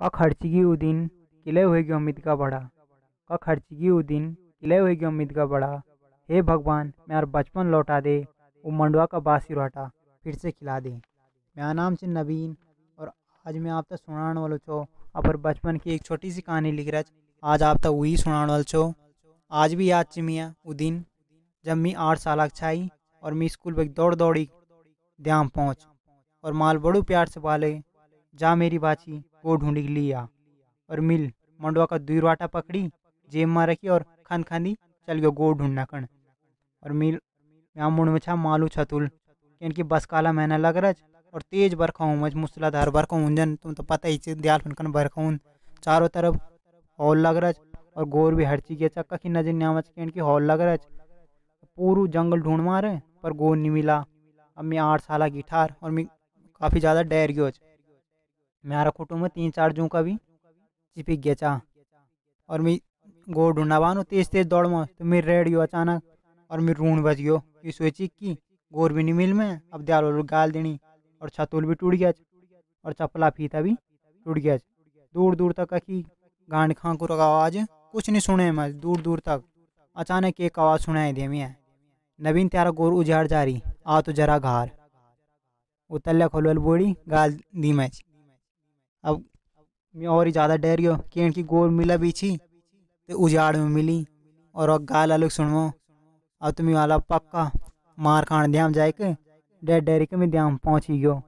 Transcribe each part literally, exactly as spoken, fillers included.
का खर्चगी उदीन किले हुए की उम्मीद का बढ़ा का खर्चगी उदीन किले हुए की उम्मीद का बढ़ा। हे भगवान मेरा बचपन लौटा दे, वो मंडवा का बासी रोटा फिर से खिला दे। मेरा नाम से नवीन और आज मैं आप तक सुनाने वालों छो अपर बचपन की एक छोटी सी कहानी लिख रहा। आज आप तक वही सुनाने वाले छो। आज भी याद चिमिया वो दिन जब मैं आठ साल छाई और मैं स्कूल पर दौड़ दौड़ी ध्यान पहुँच और माल बड़ू प्यार से बाले जा मेरी बाची वो ढूंढी लिया और मिल मंडवा का दुई रोटा पकड़ी जेब में रखी और खन खानी चल गयो गो ढूंढना कण। और मिल यहाँ मुंड छा मालू छतुल क्योंकि बस काला महीना लग रहा और तेज बरखा हूँ मज मूसलाधार बरखा हूँ। तुम तो पता ही से दयाल फनकन बरखा हूँ चारों तरफ हॉल लग रहा और गोर भी हर चीज के चक्का की नजर नहीं आवच क्योंकि हॉल लग रहा पूरू जंगल ढूंढ मारे पर गोर नहीं मिला। अब मैं आठ साल की ठार और मैं काफ़ी ज़्यादा डर गयो। मेरा कुटुंब में तीन चार जू का भी चिपक गया चा और मैं गो ढूंढा बानू तेज तेज दौड़ में तो मैं रेड गयो अचानक और मैं रूण बच गयो। ये सोची कि गोर भी नहीं मिल में अब दयाल गाल देनी और छतुल भी टूट गया और चपला फीता भी टूट गया। दूर दूर तक की गांड खांकुर का आवाज़ कुछ नहीं सुने मैं दूर दूर तक अचानक एक आवाज़ सुनाई दे मैं नवीन त्यारा गोर उजाड़ जा रही आ तो जरा घार वो तल्ला खोल बोड़ी गाल दी मैच। अब मैं और ही ज़्यादा डर गयो क्योंकि गोर मिला बीछी तो उजाड़ में मिली और अब गाल अलग सुनो। अब तुम्हें वाला पक्का मार खान ध्यान जाए के डर डर के मैं ध्यान पहुँच ही गयो।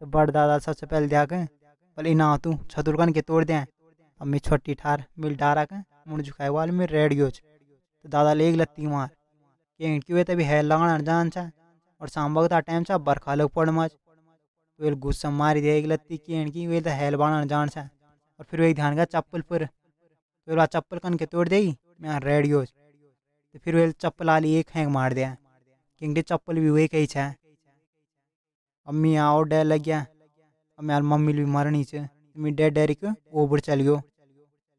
तो बड़ दादा सबसे पहले ध्या के बोले इना तू छतुलकन के तोड़ दें। अब मैं छोटी ठार मिल डारा के मुड़ झुकाए वाले में रेड गयो। तो दादा लेग लत्ती मार क्योंकि वे तभी है लगाना जान छा और सांबा का टाइम छा बरखा लग पड़ मच तो वेल गुस्सा मारी दे एक लत्ती की वे तो हेल बाना जान सा और फिर वही ध्यान का चप्पल पर तो वे चप्पल कन के तोड़ दे मैं रेड गयो। तो फिर वे चप्पल आली एक हैंग मार दिया क्योंकि चप्पल भी वही कही छा। अम्मी आओ डर लग गया अब मैं मम्मी भी मरनी छे मैं डर डर के ओबर चल गयो।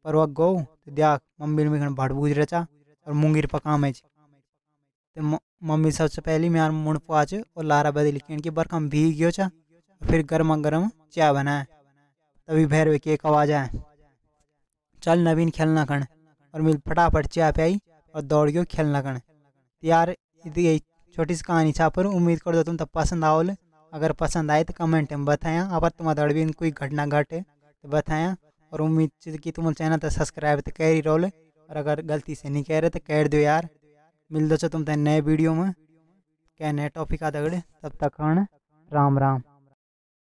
पर वह गौ तो दिया मम्मी में भड़ बूझ रहा था और मूंगिर पकाम है तो मम्मी सबसे पहले मैं मुंड पाँच और लारा बदली क्योंकि बरखा में भीग गयो छा। फिर गर्मा गर्म चाय बनाए तभी भैरवे की एक आवाज़ आए चल नवीन खेलना कण और मिल फटाफट चाय पाई और दौड़ गयो खेलना कण। यार यही छोटी सी कहानी छा पर उम्मीद कर दो तुम तब पसंद आओल। अगर पसंद आए तो कमेंट में बताया अगर तुम्हारा दड़बीन कोई घटना घटे तो बताया और उम्मीद चीज़ कि तुम चैनल तो सब्सक्राइब तो कह ही रोल और अगर गलती से नहीं कह रहे तो कह दो यार। मिल दो तुम नए वीडियो में क्या नए टॉपिक आ दगड़े तब तक राम राम।